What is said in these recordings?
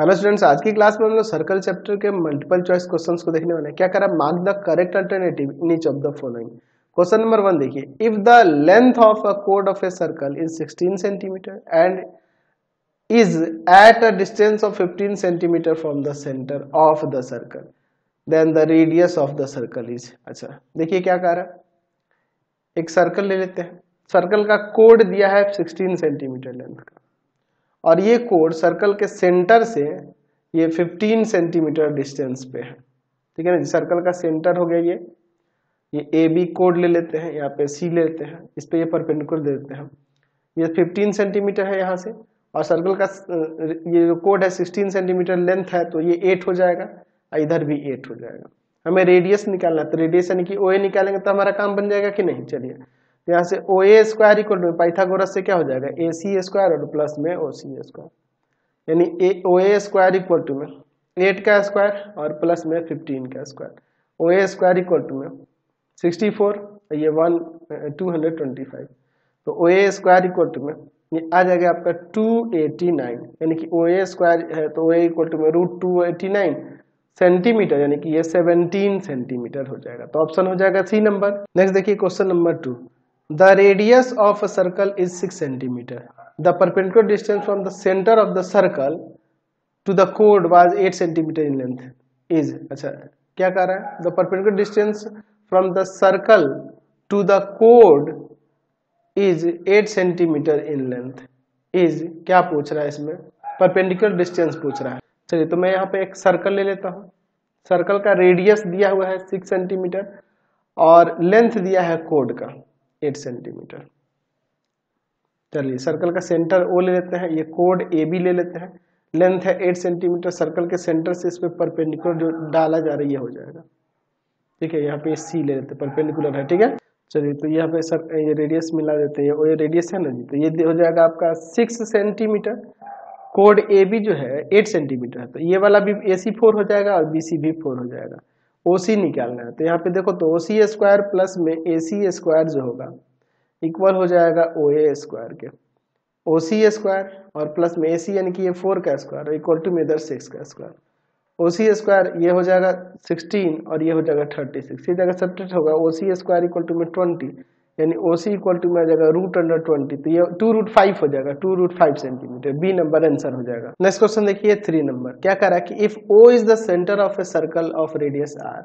Hello students, आज की class में हम लोग सर्कल चैप्टर के मल्टीपल चॉइस क्वेश्चंस को देखने वाले हैं। क्या करा, mark the correct alternative in each of the following. Question number 1 देखिए, if the length of a chord of a circle is 16 centimetre and is at a distance of 15 centimetre from the centre of the circle, then the radius of the circle is. अच्छा देखिए क्या कह रहा, एक circle ले लेते हैं। Circle का कोड दिया है 16 सेंटीमीटर लेंथ का, और ये कोड सर्कल के सेंटर से ये 15 सेंटीमीटर डिस्टेंस पे है। ठीक है ना, सर्कल का सेंटर हो गया ये ए बी कोड ले लेते हैं, यहाँ पे सी ले लेते हैं, इस पे ये परपेंडिकुलर दे देते हैं। ये 15 सेंटीमीटर है यहाँ से, और सर्कल का ये जो कोड है 16 सेंटीमीटर लेंथ है, तो ये 8 हो जाएगा और इधर भी 8 हो जाएगा। हमें रेडियस निकालना है, तो रेडियस यानी कि ओ ए निकालेंगे तो हमारा काम बन जाएगा कि नहीं। चलिए यहाँ से O A square equal to Pythagoras से क्या हो जाएगा, ए सी स्क्वायर और प्लस में ओ सी स्क्वायर, यानी O A square equal to में 8 का स्क्वायर और प्लस में 15 का square. O A square equal to में 64, ये 225, तो O A square equal to में ये आ जाएगा आपका 289, यानी कि ओ ए स्क्वायर है तो ओ ए इक्वल टू में √289 सेंटीमीटर, यानी कि ये 17 सेंटीमीटर हो जाएगा। तो ऑप्शन हो जाएगा सी नंबर। नेक्स्ट देखिए question number 2, The radius of a circle is 6 centimeter. The perpendicular distance from the center of the circle to the chord was 8 centimeter in length. Is अच्छा क्या कह रहा है, The perpendicular distance from the circle to the chord is 8 centimeter in length. Is क्या पूछ रहा है इसमें, perpendicular distance पूछ रहा है। चलिए तो मैं यहाँ पे एक सर्कल ले लेता हूँ। सर्कल का रेडियस दिया हुआ है 6 सेंटीमीटर और लेंथ दिया है कोड का 8 सेंटीमीटर। चलिए सर्कल का सेंटर ओ ले लेते हैं, ये कोड ए बी ले लेते हैं, लेंथ है 8 सेंटीमीटर। सर्कल के सेंटर से इस पर परपेंडिकुलर जो डाला जा रही है हो जाएगा। ठीक है, यहाँ पे सी ले लेते हैं, परपेंडिकुलर है। ठीक है, चलिए तो यहाँ पे सर ये रेडियस मिला देते हैं, ये रेडियस है ना जी, तो ये हो जाएगा आपका 6 सेंटीमीटर। कोड ए बी जो है 8 सेंटीमीटर है, तो ये वाला भी ए सी 4 हो जाएगा और बी सी भी 4 हो जाएगा। ओसी निकालना है, तो यहाँ पे देखो तो ओसी स्क्वायर प्लस में एसी स्क्वायर जो होगा इक्वल हो जाएगा ओए स्क्वायर के। ओसी स्क्वायर और प्लस में एसी यानी कि ये 4 का स्क्वायर इक्वल टू में इधर 6 का स्क्वायर। ओसी स्क्वायर ये हो जाएगा 16 और ये हो जाएगा 36, ये जगह सब्ट्रैक्ट होगा। ओसी स्क्वायर इक्वल टू में 20, यानी ओसी इक्वल टू में आ जाएगा √20, तो ये 2√5 हो जाएगा, 2√5 सेंटीमीटर। बी नंबर आंसर हो जाएगा। नेक्स्ट क्वेश्चन देखिए 3 नंबर, क्या कह रहा है कि if O is the centre of a circle of radius R,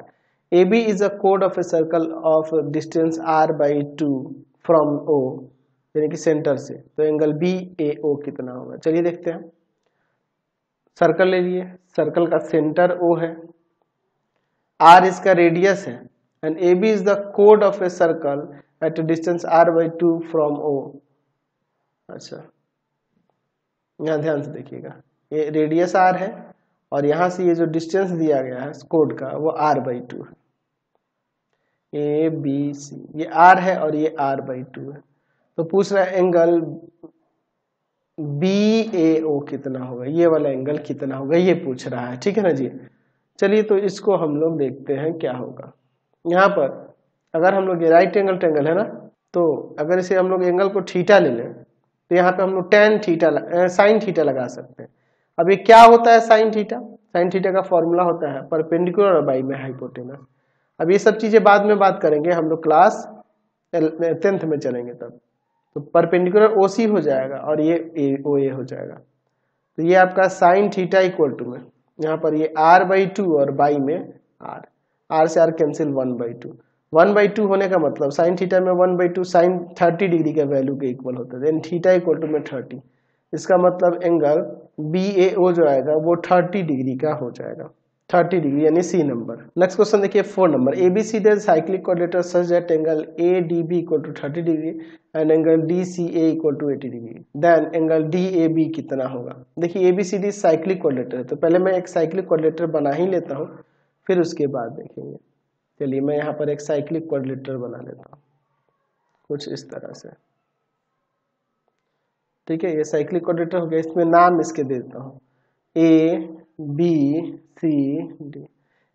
A B is a कोड of a circle of distance r/2 from O, यानी कि सेंटर से, तो एंगल बी ए ओ कितना होगा। चलिए देखते हैं, सर्कल ले लिए, सर्कल का सेंटर ओ है, r इसका रेडियस है, and A B is the कोड of a circle at a distance r/2 from O। अच्छा यहाँ ध्यान से देखिएगा, ये रेडियस r है और यहाँ से ये जो डिस्टेंस दिया गया है कोड का वो r/2 है। ए बी सी ये r है और ये r/2 है, तो पूछ रहा है एंगल बी ए ओ कितना होगा, ये वाला एंगल कितना होगा ये पूछ रहा है। ठीक है ना जी, चलिए तो इसको हम लोग देखते हैं क्या होगा। यहाँ पर अगर हम लोग ये राइट एंगल ट्रेंगल है ना, तो अगर इसे हम लोग एंगल को थीटा ले लें तो यहाँ पे हम लोग टेन थीटा साइन थीटा लगा सकते हैं। अब ये क्या होता है साइन थीटा, साइन थीटा का फॉर्मूला होता है परपेंडिकुलर बाई में हाइपोटेनस। अब ये सब चीज़ें बाद में बात करेंगे, हम लोग क्लास 10th में चलेंगे तब। तो परपेंडिकुलर ओ सी हो जाएगा और ये ओ ए हो जाएगा, तो ये आपका साइन थीटा इक्वल टू में यहाँ पर ये r/2 और बाई में r से r कैंसिल 1/2। 1/2 होने का मतलब साइन थीटा में 1/2 साइन 30 डिग्री का वैल्यू के इक्वल होता है, देन थीटा इक्वल टू में 30। इसका मतलब एंगल बी ए ओ जो आएगा वो 30 डिग्री का हो जाएगा, 30 डिग्री यानी सी नंबर। नेक्स्ट क्वेश्चन देखिए 4 number, A B C there cyclic coordinator such that angle A D B equal to 30 degree and angle D C A equal to 80 degree, then angle D A B कितना होगा। देखिए A B C D cyclic coordinator है, तो पहले मैं एक cyclic coordinator बना ही लेता हूँ, फिर उसके बाद देखेंगे। चलिए मैं यहाँ पर एक साइक्लिक कोऑर्डिनेटर बना लेता हूँ कुछ इस तरह से। ठीक है, ये साइक्लिक कोऑर्डिनेटर हो गया, इसमें नाम इसके देता हूँ A B C D.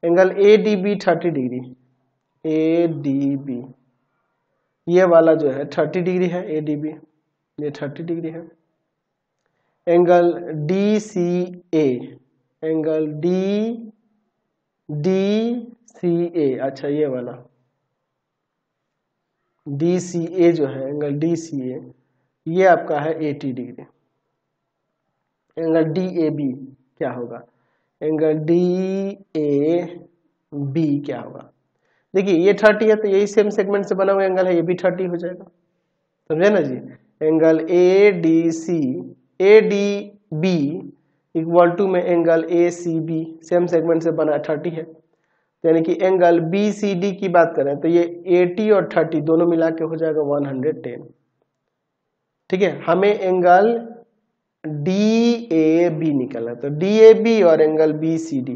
Angle A D B 30 degree, A D B ये वाला जो है 30 डिग्री है, ए डी बी ये 30 डिग्री है। Angle D C A angle DDCA, अच्छा ये वाला DCA जो है एंगल DCA ये आपका है 80 डिग्री। एंगल DAB क्या होगा, एंगल DAB क्या होगा, देखिए ये 30 है तो यही सेम सेगमेंट से बना हुआ एंगल है, ये भी 30 हो जाएगा, समझे ना जी। एंगल ADB इक्वल टू में एंगल ACB सेम सेगमेंट से बना 30 है, यानी कि एंगल BCD की बात करें तो ये 80 और 30 दोनों मिला के हो जाएगा 110। ठीक है, हमें एंगल DAB निकला तो DAB और एंगल BCD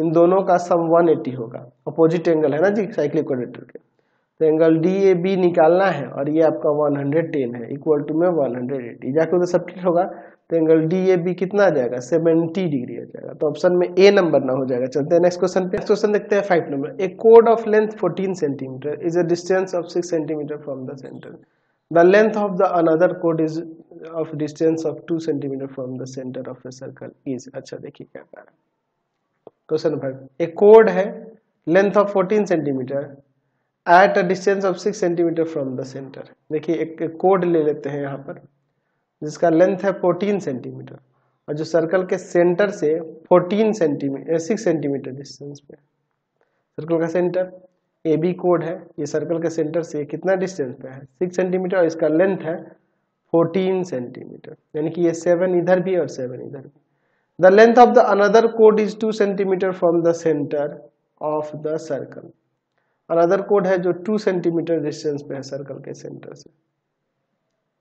इन दोनों का सम 180 होगा, अपोजिट एंगल है ना जी साइक्लिक क्वाड्रेचर के, तो एंगल DAB निकालना है और ये आपका 110 है इक्वल टू में 180 जाके उधर सब्ट्रैक्ट होगा तो एंगल DAB कितना आ जाएगा 70 डिग्री आ जाएगा। तो ऑप्शन में A नंबर ना हो जाएगा। चलते हैं नेक्स्ट क्वेश्चन पे। नेक्स्ट क्वेश्चन देखते हैं 5 नंबर। ए कोड of length 14 centimetre is a distance of 6 centimetre from the centre, the length of the another कोड is of distance of 2 centimetre from the centre of a circle is, अच्छा देखिए क्या कह रहा है क्वेश्चन नंबर। एक कोड है length of 14 centimetre at a distance of 6 centimetre from the centre. देखिए एक कोड ले लेते हैं यहाँ पर जिसका लेंथ है 14 सेंटीमीटर और जो सर्कल के सेंटर से 6 सेंटीमीटर डिस्टेंस पे, सर्कल का सेंटर AB कोड है, ये सर्कल के सेंटर से कितना डिस्टेंस पे है 6 सेंटीमीटर और इसका लेंथ है 14 सेंटीमीटर, यानी कि ये 7 इधर भी और 7 इधर भी। The length of the another chord is 2 centimetre from the center of the circle. Another chord है जो 2 सेंटीमीटर डिस्टेंस पे है सर्कल के सेंटर से।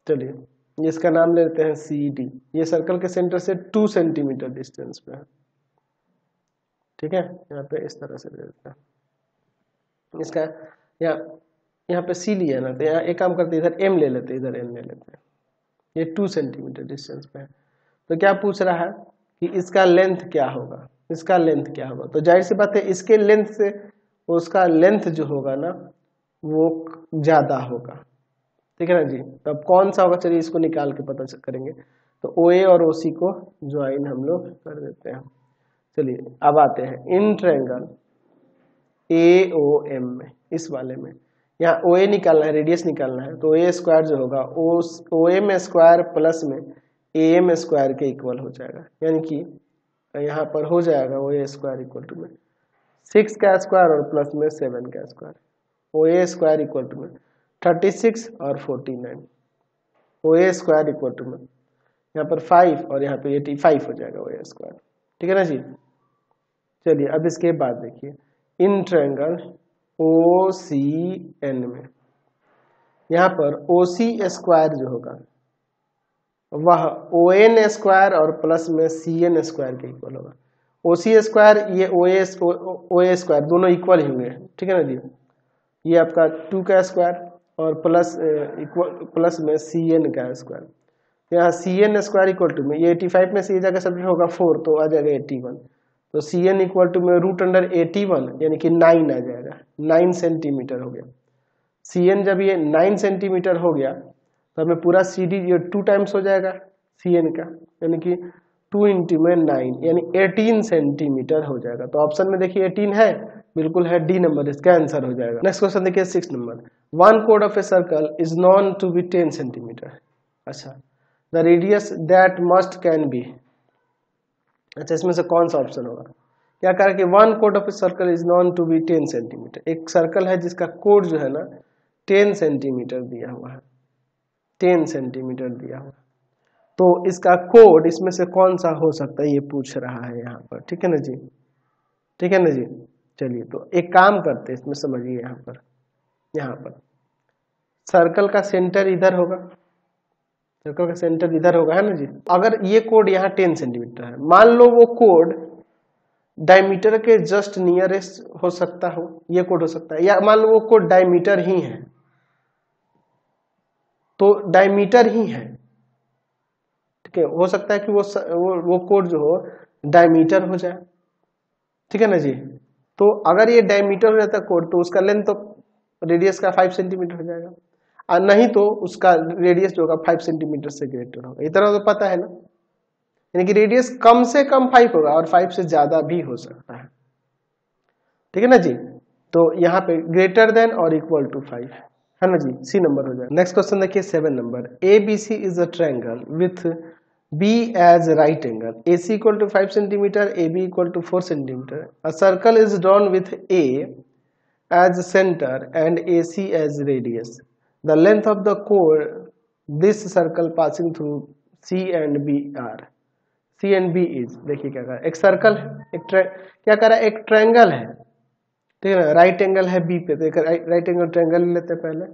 चलिए ये इसका नाम ले लेते हैं CD, ये सर्कल के सेंटर से 2 सेंटीमीटर डिस्टेंस पे है। ठीक है, यहाँ पे इस तरह से ले लेते हैं इसका, यहाँ पे C लिया ना तो यहाँ एक काम करते इधर M ले लेते हैं, इधर M ले लेते हैं, ये 2 सेंटीमीटर डिस्टेंस पे है। तो क्या पूछ रहा है कि इसका लेंथ क्या होगा, इसका लेंथ क्या होगा, तो जाहिर सी बात है इसके लेंथ से उसका लेंथ जो होगा ना वो ज़्यादा होगा। ठीक है ना जी, तो अब कौन सा होगा, चलिए इसको निकाल के पता करेंगे। तो OA और OC को ज्वाइन हम लोग कर देते हैं। चलिए अब आते हैं इन ट्रायंगल AOM में, इस वाले में यहाँ OA निकालना है, रेडियस निकालना है, तो OA स्क्वायर जो होगा OM स्क्वायर प्लस में AM स्क्वायर के इक्वल हो जाएगा, यानी कि यहाँ पर हो जाएगा OA स्क्वायर इक्वल टू में 6 का स्क्वायर और प्लस में 7 का square, OA square equal to में 36 और 49, OA स्क्वायर इक्वल टू में यहाँ पर 5 और यहाँ पे 85 हो जाएगा OA स्क्वायर। ठीक है ना जी। चलिए अब इसके बाद देखिए इन ट्रायंगल OCN में, यहाँ पर OC स्क्वायर जो होगा वह ON स्क्वायर और प्लस में CN स्क्वायर के इक्वल होगा। OC स्क्वायर ये OA स्क्वायर दोनों इक्वल ही होंगे। ठीक है ना जी, ये आपका 2 का स्क्वायर और प्लस में CN का स्क्वायर, तो यहाँ CN स्क्वायर इक्वल टू में ये 85 में से ये जगह सब्ट्रैक्ट होगा 4 तो आ जाएगा 81, तो CN इक्वल टू में √√81 यानी कि 9 आ जाएगा, 9 सेंटीमीटर हो गया। CN जब ये 9 सेंटीमीटर हो गया तो हमें पूरा CD ये 2 टाइम्स हो जाएगा CN का, यानी कि 2 × 9 यानी 18 सेंटीमीटर हो जाएगा। तो ऑप्शन में देखिए 18 है, बिल्कुल है D नंबर, इसका आंसर हो जाएगा। नेक्स्ट क्वेश्चन देखिए 6 नंबर। 1 कोड of a circle is known to be 10 centimetre, अच्छा the radius that must can be, अच्छा इसमें से कौन सा ऑप्शन होगा, क्या कह रहा है कि 1 कोड of a circle is known to be 10 centimetre, एक सर्कल है जिसका कोड जो है ना 10 सेंटीमीटर दिया हुआ है, 10 सेंटीमीटर दिया हुआ, तो इसका कोड इसमें से कौन सा हो सकता है ये पूछ रहा है यहाँ पर। ठीक है ना जी, ठीक है ना जी। चलिए तो एक काम करते हैं इसमें, समझिए यहाँ पर सर्कल का सेंटर इधर होगा, सर्कल का सेंटर इधर होगा है ना जी। अगर ये कोड यहाँ 10 सेंटीमीटर है, मान लो वो कोड डायमीटर के जस्ट नियरेस्ट हो सकता हो, ये कोड हो सकता है, या मान लो वो कोड डायमीटर ही है, तो डायमीटर ही है। ठीक है, हो सकता है कि वो कोड जो हो डायमीटर हो जाए। ठीक है ना जी, तो अगर ये डायमीटर हो जाता कोड तो उसका लेंथ तो रेडियस का 5 सेंटीमीटर हो जाएगा, और नहीं तो उसका रेडियस जो होगा 5 सेंटीमीटर से ग्रेटर होगा, इतना तो पता है ना। यानी कि रेडियस कम से कम 5 होगा और 5 से ज्यादा भी हो सकता है, ठीक है ना जी। तो यहाँ पे ग्रेटर देन और इक्वल टू 5 है ना जी, सी नंबर हो जाएगा। नेक्स्ट क्वेश्चन देखिए 7 number, A B C is a triangle with B as right angle, A C equal to 5 centimetre, A B equal to 4 centimetre, a circle is drawn with A as centre and A C as radius, the length of the कोर this circle passing through C and B are, C and B is, देखिए क्या कर रहा है, एक circle है, एक क्या कर रहा है, एक ट्रायंगल है, ठीक है ना, राइट एंगल है बी पे, तो राइट एंगल ट्रायंगल ले लेते हैं पहले,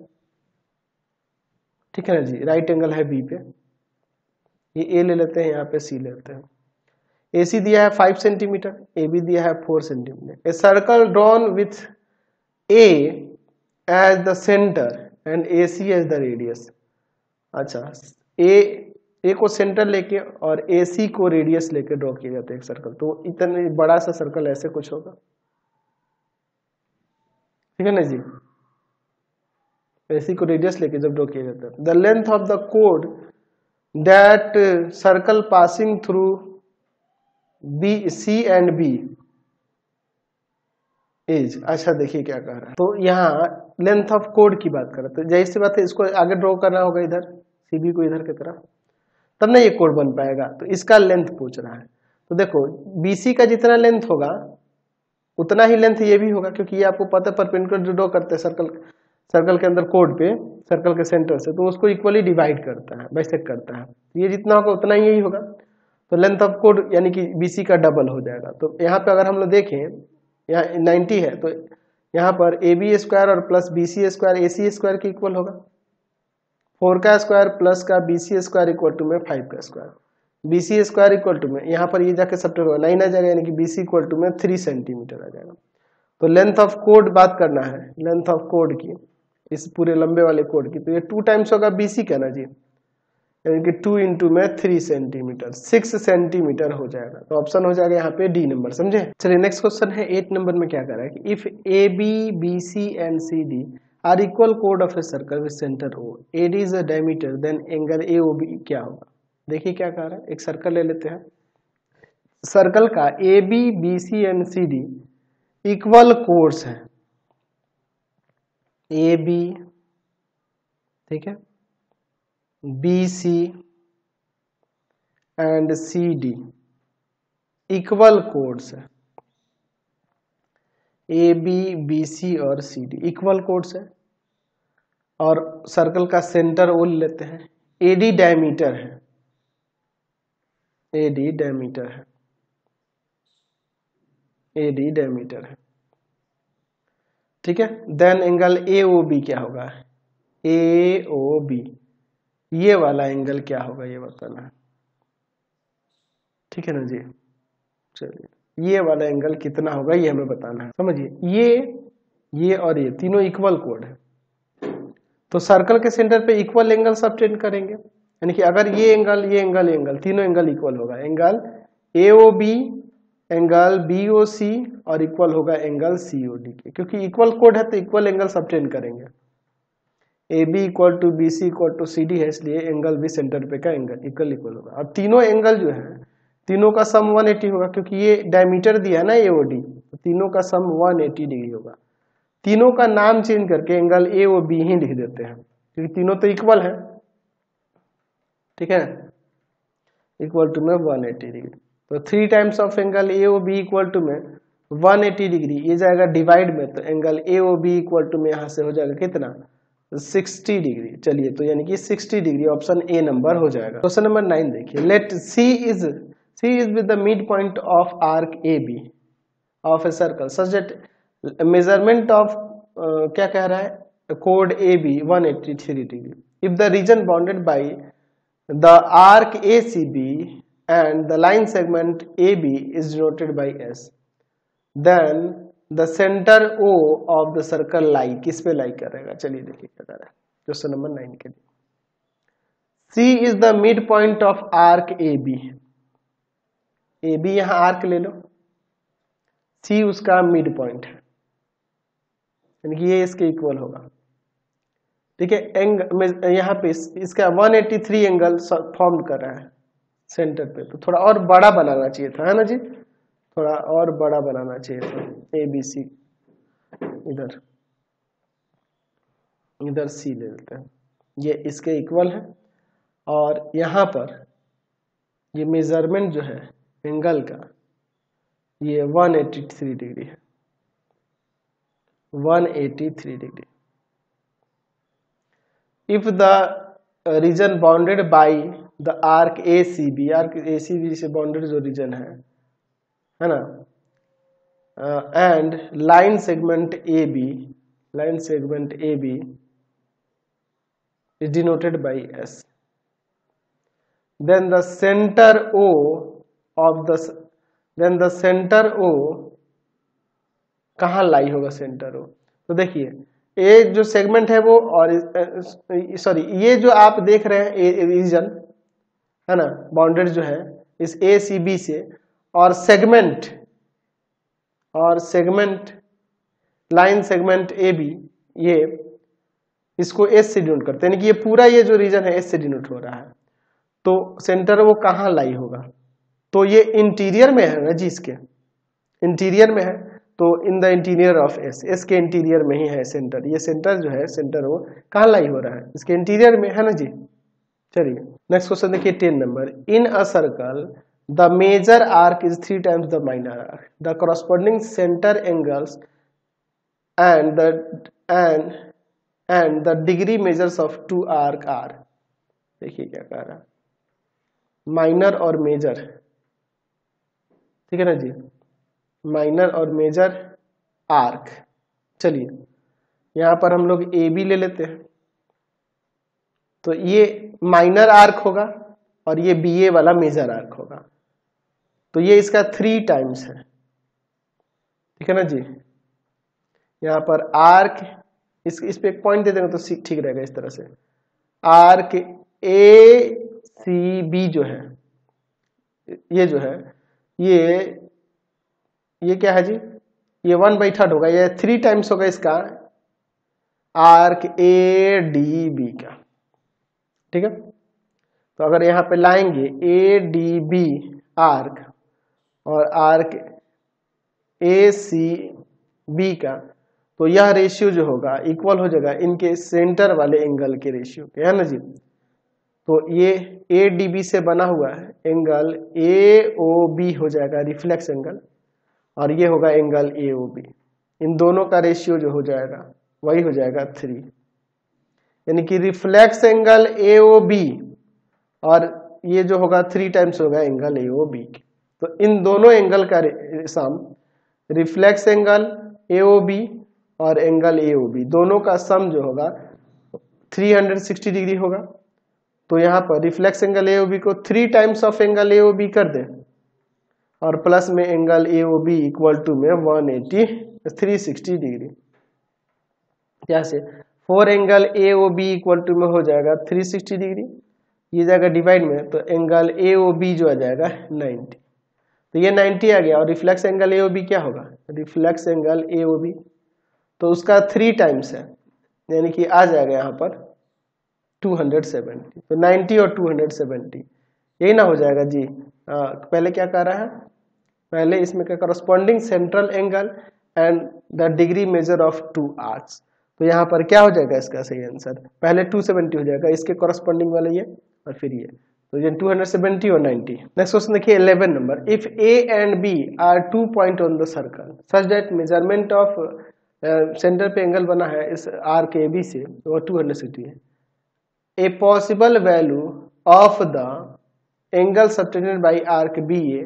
ठीक है ना जी, राइट एंगल है बी पे, ये ए ले लेते हैं, यहाँ पे सी लेते हैं। ए सी दिया है 5 सेंटीमीटर, ए बी दिया है 4 centimetre, A circle drawn with A as the centre and A C as the radius. अच्छा, ए को सेंटर लेके और ए सी को रेडियस लेके ड्रॉ किया जाता है एक सर्कल, तो इतने बड़ा सा सर्कल ऐसे कुछ होगा, ठीक है ना जी। ए सी को रेडियस लेके जब ड्रॉ किया जाता है, द लेंथ ऑफ द कोड that circle passing through B C and B is, अच्छा देखिए क्या कह रहा है, तो यहाँ लेंथ ऑफ कोड की बात कर रहा है, तो जाहिर सी बात है इसको आगे ड्रॉ करना होगा, इधर सी बी को इधर की तरफ, तब ना ये कोड बन पाएगा, तो इसका लेंथ पूछ रहा है। तो देखो BC का जितना लेंथ होगा उतना ही लेंथ ये भी होगा, क्योंकि ये आपको पता है परपेंडिकुलर ड्रॉ करते हैं सर्कल के अंदर कोड पे, सर्कल के सेंटर से, तो उसको इक्वली डिवाइड करता है, बाइसेक्ट करता है, ये जितना होगा उतना ही यही होगा, तो लेंथ ऑफ कोड यानी कि BC का डबल हो जाएगा। तो यहाँ पे अगर हम लोग देखें, यहाँ 90 है, तो यहाँ पर AB स्क्वायर और plus BC square AC square के इक्वल होगा, 4 का स्क्वायर प्लस का BC स्क्वायर इक्वल टू में 5 का square, BC square equal to में, यहाँ पर ये जाके सब्ट्रैक्ट होगा, 9 आ जाएगा, यानी कि BC इक्वल टू में 3 सेंटीमीटर आ जाएगा। तो लेंथ ऑफ कोड बात करना है, लेंथ ऑफ कोड की, इस पूरे लंबे वाले कोड की, तो ये 2 टाइम्स होगा BC कहना जी, यानी कि 2 × में 3 सेंटीमीटर, 6 सेंटीमीटर हो जाएगा। तो ऑप्शन हो जाएगा यहाँ पे डी नंबर, समझे। चलिए नेक्स्ट क्वेश्चन है 8 नंबर में, क्या कर रहा है कि if A B B C and C D are equal कोड of a circle with centre O, A D is a diameter, then angle A O B क्या होगा। देखिए क्या कह रहा है, एक सर्कल ले लेते हैं, सर्कल का A B B C and C D equal chords है, ए बी ठीक है, B C and C D equal chords है, ए बी बी सी और सी डी इक्वल कोड्स है, और सर्कल का सेंटर ओ लेते हैं, ए डी डायमीटर है, ए डी डायमीटर है, ए डी डायमीटर है, ठीक है। Then angle A O B क्या होगा, ए ओ बी ये वाला एंगल क्या होगा ये बताना है, ठीक है ना जी। चलिए ये वाला एंगल कितना होगा ये हमें बताना है, समझिए ये और ये तीनों इक्वल कोड है, तो सर्कल के सेंटर पे इक्वल एंगल सब्ट्रैक्ट करेंगे, यानी कि अगर ये एंगल तीनों एंगल इक्वल होगा, एंगल AOB एंगल BOC और इक्वल होगा एंगल COD के, क्योंकि इक्वल कोड है तो इक्वल एंगल सब्ट्रैक्ट करेंगे, AB equal to BC equal to CD है, इसलिए एंगल भी सेंटर पे का एंगल इक्वल होगा, और तीनों एंगल जो है तीनों का सम 180 होगा, क्योंकि ये डायमीटर दिया है ना AOD, तो तीनों का सम 180 डिग्री होगा। तीनों का नाम चेंज करके एंगल AOB ही लिख देते हैं, क्योंकि तीनों तो इक्वल है, ठीक है, इक्वल टू में 180 डिग्री, तो 3 times of angle AOB equal to में 180 डिग्री, ये जाएगा डिवाइड में, तो एंगल AOB इक्वल टू में यहाँ से हो जाएगा कितना, 60 डिग्री। चलिए, तो यानी कि 60 डिग्री ऑप्शन ए नंबर हो जाएगा। क्वेश्चन नंबर 9 देखिए, let C is with the midpoint of arc AB of a circle such that measurement of क्या कह रहा है, chord AB 183 degree. If the region bounded by the arc ACB and the line segment AB is denoted by S, then the center O of the circle lie किस पे lie करेगा। चलिए देखिए क्या कह रहा है क्वेश्चन नंबर 9 के लिए, C is the midpoint of arc AB, A B यहाँ आर्क ले लो, सी उसका मिड पॉइंट है, यानी कि ये इसके इक्वल होगा, ठीक है। एंगल यहाँ पे इसका 183 एंगल फॉर्म कर रहा है सेंटर पे, तो थोड़ा और बड़ा बनाना चाहिए था, है ना जी, थोड़ा और बड़ा बनाना चाहिए था। ए बी सी इधर इधर सी ले लेते हैं, ये इसके इक्वल है। और यहाँ पर ये मेजरमेंट जो है एंगल का, ये 183 डिग्री है, 183 degree. If the region bounded by the arc A C B, arc A C B से बाउंडेड जो रीजन है ना, and line segment A B, line segment A B is denoted by S, then the center O of the, then the center O कहाँ लाई होगा centre O? तो देखिए ये जो सेगमेंट है वो, और सॉरी ये जो आप देख रहे हैं रीजन है ना बाउंड्री जो है इस ए सी बी से, और सेगमेंट, और segment line segment A B, ये इसको एस से डिनोट करते हैं, यानी कि ये पूरा ये जो रीजन है एस से डिनोट हो रहा है। तो सेंटर वो कहाँ लाई होगा? तो ये इंटीरियर में है ना जी, इसके इंटीरियर में है, तो in the interior of S, S के इंटीरियर में ही है सेंटर। ये सेंटर जो है, सेंटर वो कहाँ लाई हो रहा है? इसके इंटीरियर में है ना जी। चलिए नेक्स्ट क्वेश्चन देखिए 10 number. In a circle the major arc is 3 times the minor arc, the corresponding centre angles and the degree measures of 2 arc are. देखिए क्या कह रहा है, माइनर और मेजर, ठीक है ना जी, माइनर और मेजर आर्क। चलिए यहाँ पर हम लोग ए बी ले लेते हैं, तो ये माइनर आर्क होगा और ये बी ए वाला मेजर आर्क होगा, तो ये इसका 3 टाइम्स है, ठीक है ना जी। यहाँ पर आर्क इस पे एक पॉइंट दे देंगे तो ठीक रहेगा, इस तरह से आर्क ए सी बी जो है, ये जो है ये क्या है जी, ये 1/3 होगा, ये 3 टाइम्स होगा इसका आर्क ए डी बी का, ठीक है। तो अगर यहाँ पे लाएंगे ए डी बी आर्क और आर्क ए सी बी का, तो यह रेशियो जो होगा इक्वल हो जाएगा इनके सेंटर वाले एंगल के रेशियो के, है ना जी। तो ये ए डी बी से बना हुआ है एंगल ए ओ बी हो जाएगा रिफ्लेक्स एंगल, और ये होगा एंगल ए ओ बी, इन दोनों का रेशियो जो हो जाएगा वही हो जाएगा 3, यानी कि reflex angle A O B और ये जो होगा 3 टाइम्स होगा एंगल ए ओ बी। तो इन दोनों एंगल का sum, reflex angle A O B और एंगल ए ओ बी, दोनों का सम जो होगा 360 डिग्री होगा। तो यहाँ पर reflex angle A O B को 3 times of angle A O B कर दें, और प्लस में angle A O B equal to में 360 डिग्री, यहाँ से 4 angle A O B equal to में हो जाएगा 360 डिग्री, ये जाएगा डिवाइड में, तो एंगल ए ओ बी जो आ जाएगा 90, तो ये 90 आ गया। और reflex angle A O B क्या होगा, reflex angle A O B, तो उसका 3 टाइम्स है, यानी कि आ जाएगा यहाँ पर 270, तो 90 और 270 यही ना हो जाएगा जी। पहले क्या कह रहा है, पहले इसमें क्या, corresponding central angle and the degree measure of 2 arcs, तो यहाँ पर क्या हो जाएगा इसका सही आंसर, पहले 270 हो जाएगा इसके कॉरस्पॉन्डिंग वाले ये, और फिर ये, तो ये 270 और 90। नेक्स्ट क्वेश्चन देखिए 11 number. If A and B are 2 point on the circle such that measurement of centre पे एंगल बना है इस आर्क ए बी से वो 260 है, a possible value of the angle subtended by arc B A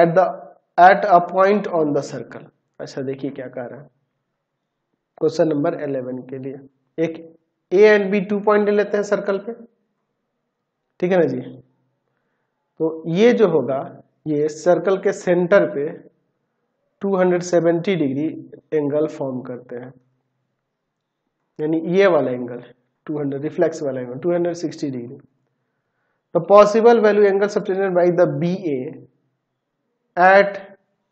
at a point on the circle. अच्छा देखिए क्या कह रहा है क्वेश्चन नंबर 11 के लिए, एक ए एंड बी 2 पॉइंट ले लेते हैं सर्कल पे, ठीक है ना जी। तो ये जो होगा ये सर्कल के सेंटर पे 270 डिग्री एंगल फॉर्म करते हैं, यानी ये वाला एंगल 200 रिफ्लेक्स वाला angle 260 degree. The possible value angle subtended by the B A at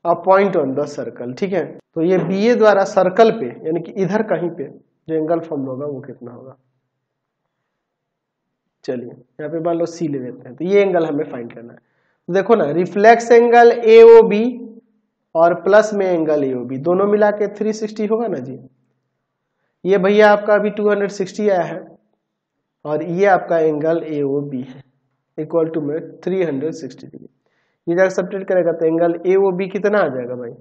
a point on the circle, ठीक है। तो ये बी ए द्वारा सर्कल पे यानी कि इधर कहीं पे जो एंगल फॉर्म होगा वो कितना होगा, चलिए यहाँ पे मान लो सी ले देते हैं, तो ये एंगल हमें फाइंड करना है। तो देखो ना, रिफ्लेक्स एंगल एओबी और प्लस में एंगल एओबी दोनों मिला के 360 होगा ना जी। ये भैया आपका अभी 260 आया है और ये आपका एंगल एओबी है इक्वल टू में 360 डिग्री। ये जाकर सब्ट्रैक्ट करेगा तो एंगल एओबी कितना आ जाएगा भाई,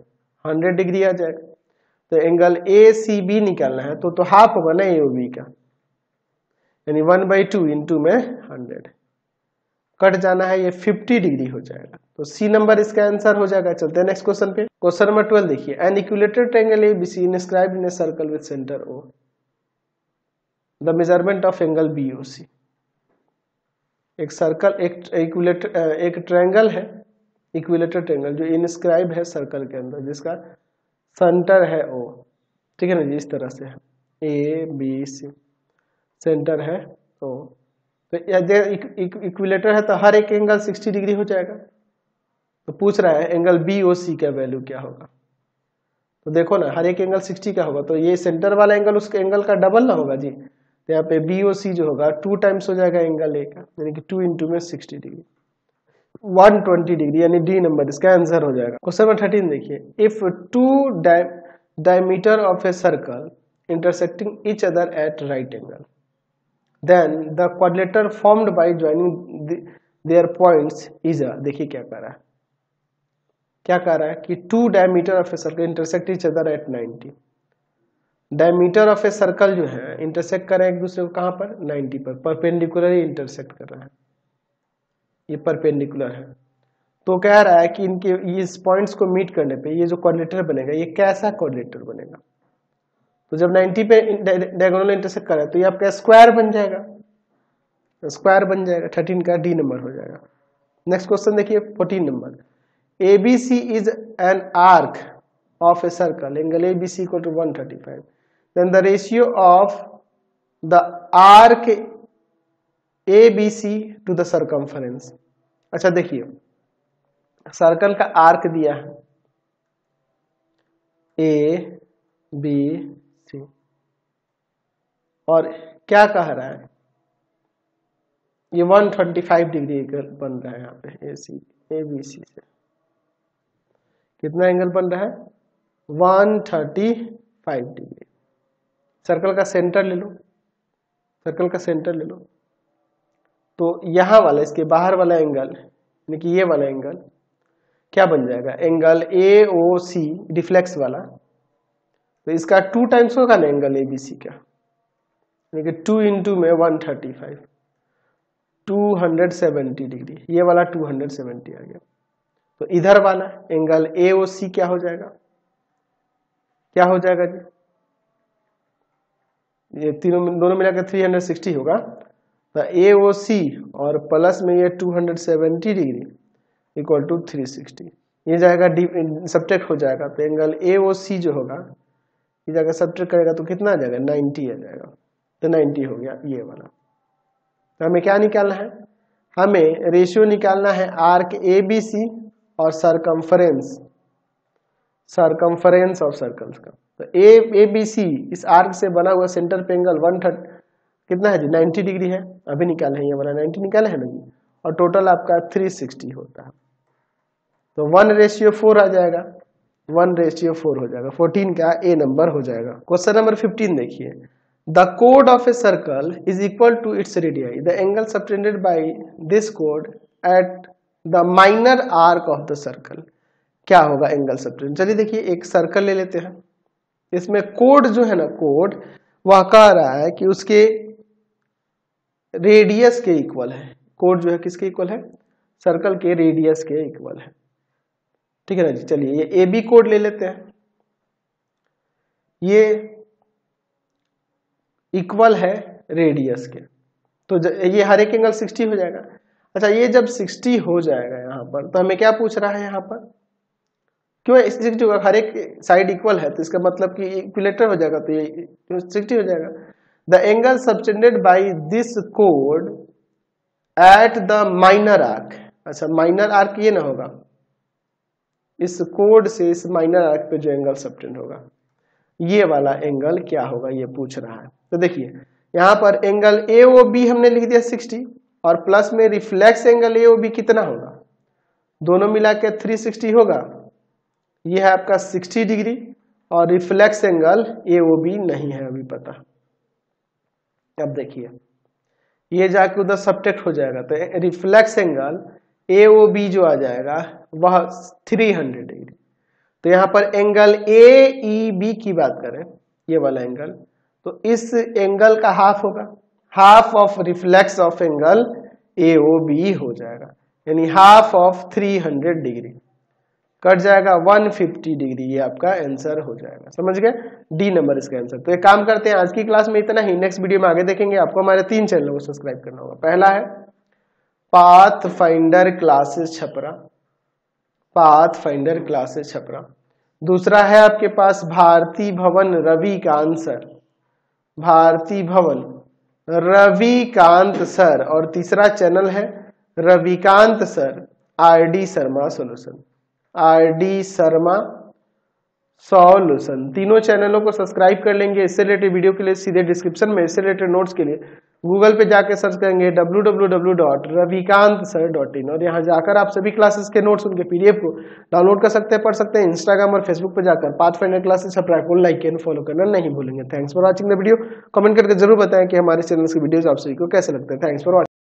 100 डिग्री आ जाएगा। तो एंगल एसीबी निकालना है तो हाफ होगा ना एओबी का, यानी 1/2 इंटू में 100, कट जाना है, ये 50 डिग्री हो जाएगा। तो सी नंबर इसका आंसर हो जाएगा। चलते हैं नेक्स्ट क्वेश्चन पे। क्वेश्चन नंबर 12 देखिए, an equilateral triangle ABC inscribed in a circle with centre O, the measurement of angle BOC. एक सर्कल एक ट्रायंगल है, इक्विलेटरल ट्रायंगल जो इनस्क्राइब है सर्कल के अंदर, जिसका सेंटर है ओ, ठीक है ना जी। इस तरह से है ए बी सी, सेंटर है ओ, तो इक्विलेटर है तो हर एक एंगल 60 डिग्री हो जाएगा। तो पूछ रहा है एंगल बी ओ सी का वैल्यू क्या होगा। तो देखो ना, हर एक एंगल 60 का होगा, तो ये सेंटर वाला एंगल उसके एंगल का डबल ना होगा जी। तो यहाँ पे बी ओ सी जो होगा 2 टाइम्स हो जाएगा एंगल ए का, यानी कि 2 इंटू में 60 डिग्री, 120 डिग्री, यानी डी नंबर इसका आंसर हो जाएगा। क्वेश्चन नंबर 13 देखिए, if 2 diameter of a circle intersecting each other at right angle, then the quadrilateral formed by joining their points is a. देखिए क्या कह रहा है, कि 2 diameter of a circle intersect each other at 90। Diameter of a circle जो है intersect कर रहे हैं एक दूसरे को कहाँ पर, 90 पर, परपेंडिकुलरली इंटरसेक्ट कर रहा है, ये परपेंडिकुलर है। तो कह रहा है कि इनके इस पॉइंट्स को मीट करने पे ये जो क्वाड्रेटर बनेगा, ये कैसा क्वाड्रेटर बनेगा। तो जब 90 पे डायगोनल इंटरसेक्ट कर रहा है तो ये आपका स्क्वायर बन जाएगा, 13 का डी नंबर हो जाएगा। नेक्स्ट क्वेश्चन देखिए 14 number, A B C is an arc of a circle angle A B C equal to 135, then the ratio of the arc A B C to the circumference. अच्छा देखिए, circle का arc दिया है A B सी, और क्या कह रहा है, ये 135 डिग्री एंगल बन रहा है यहाँ पे ए सी ए बी सी से। कितना एंगल बन रहा है, 135 डिग्री। सर्कल का सेंटर ले लो, तो यहाँ वाला, इसके बाहर वाला एंगल, यानी कि ये वाला एंगल क्या बन जाएगा, angle A O C reflex वाला, तो इसका 2 टाइम्स होगा ना एंगल ए बी सी का, यानी कि 2 इंटू में 135, 270 डिग्री। ये वाला 270 आ गया। तो इधर वाला एंगल ए ओ सी क्या हो जाएगा, जी ये तीनों दोनों मिलाकर 360 होगा। ए ओ सी और प्लस में ये 270 डिग्री इक्वल टू 360, ये जाएगा सब्ट्रैक्ट हो जाएगा। तो एंगल ए ओ सी जो होगा, ये जाएगा सब्ट्रैक्ट करेगा तो कितना आ जाएगा, 90 आ जाएगा। तो 90 हो गया ये वाला। तो हमें क्या निकालना है, हमें रेशियो निकालना है आर्क ए बी सी और सरकमफरेंस, ऑफ सर्कल्स का। तो ए बी सी इस आर्क से बना हुआ सेंटर पे एंगल 130 कितना है जी, 90 डिग्री है। अभी निकाले हैं ये वाला 90 निकाले है ना जी, और टोटल आपका 360 होता है। तो 1:4 आ जाएगा, 1:4 हो जाएगा, 14 का ए नंबर हो जाएगा। क्वेश्चन नंबर 15 देखिए, द कोड of a circle is equal to it's radii, the angle subtended by this कोड at the minor arc of the circle. क्या होगा एंगल सबटेंडेड। चलिए देखिए, एक सर्कल ले लेते हैं, इसमें कोड जो है ना, कोड वह कह रहा है कि उसके रेडियस के इक्वल है। कोड जो है किसके इक्वल है, सर्कल के रेडियस के इक्वल है, ठीक है ना जी। चलिए ये ए बी कोड ले लेते हैं, ये इक्वल है रेडियस के, तो ये हर एक एंगल 60 हो जाएगा। अच्छा ये जब 60 हो जाएगा यहाँ पर, तो हमें क्या पूछ रहा है यहाँ पर, क्यों इस जगह हर एक साइड इक्वल है, तो इसका मतलब कि इक्विलेटरल हो जाएगा, तो ये 60 हो जाएगा। The angle subtended by this कोड एट द माइनर आर्क। अच्छा माइनर आर्क ये ना होगा, इस कोड से इस माइनर आर्क पे जो एंगल सबटेंड होगा, ये वाला एंगल क्या होगा, ये पूछ रहा है। तो देखिए यहाँ पर एंगल AOB हमने लिख दिया 60 और प्लस में रिफ्लेक्स एंगल AOB कितना होगा, दोनों मिला के 360 होगा। यह है आपका 60 डिग्री और रिफ्लेक्स एंगल AOB नहीं है अभी पता। अब देखिए ये जाके उधर सब्ट्रैक्ट हो जाएगा तो रिफ्लेक्स एंगल AOB जो आ जाएगा वह 300 डिग्री। तो यहाँ पर एंगल AEB की बात करें, ये वाला एंगल, तो इस एंगल का हाफ होगा, half of reflex of angle AOB हो जाएगा, यानी हाफ ऑफ 300 डिग्री कट जाएगा 150 डिग्री। ये आपका आंसर हो जाएगा, समझ गए, डी नंबर इसका आंसर। तो एक काम करते हैं, आज की क्लास में इतना ही, नेक्स्ट वीडियो में आगे देखेंगे। आपको हमारे 3 चैनलों को सब्सक्राइब करना होगा। पहला है path finder classes Chhapra, path finder classes Chhapra. दूसरा है आपके पास भारती भवन रविकांत सर, भारती भवन रविकांत सर। और तीसरा चैनल है Ravikant sir RD Sharma solution, RD Sharma solution. तीनों चैनलों को सब्सक्राइब कर लेंगे। इससे रिलेटेड वीडियो के लिए सीधे डिस्क्रिप्शन में इससे रिलेटेड नोट्स के लिए गूगल पे जाके सर्च करेंगे www.ravikantsir.in और यहाँ जाकर आप सभी क्लासेस के नोट्स, उनके PDF को डाउनलोड कर सकते हैं, पढ़ सकते हैं। इंस्टाग्राम और फेसबुक पे जाकर पाथफाइंडर क्लासेस छपरा को लाइक एंड फॉलो करना नहीं भूलेंगे। Thanks for watching the video. Comment करके जरूर बताएं कि हमारे चैनल की वीडियोज आप सभी को कैसे लगते हैं। Thanks for watching.